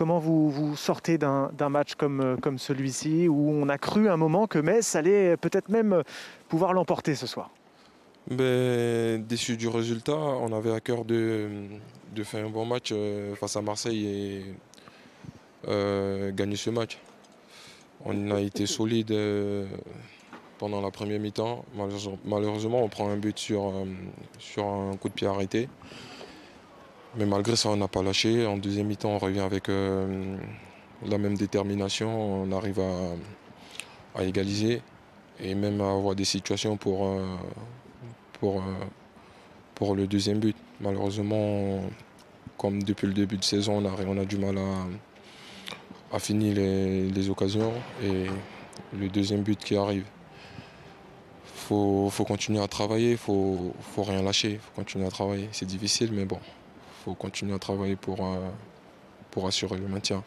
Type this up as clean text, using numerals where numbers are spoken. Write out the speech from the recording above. Comment vous sortez d'un match comme celui-ci, où on a cru à un moment que Metz allait peut-être même pouvoir l'emporter ce soir? Ben, déçu du résultat, on avait à cœur de faire un bon match face à Marseille et gagner ce match. On a été solide pendant la première mi-temps. Malheureusement, on prend un but sur un coup de pied arrêté. Mais malgré ça, on n'a pas lâché. En deuxième mi-temps, on revient avec la même détermination. On arrive à égaliser et même à avoir des situations pour le deuxième but. Malheureusement, comme depuis le début de saison, on a du mal à finir les occasions et le deuxième but qui arrive. Faut continuer à travailler, faut rien lâcher, faut continuer à travailler. C'est difficile, mais bon, faut continuer à travailler pour assurer le maintien.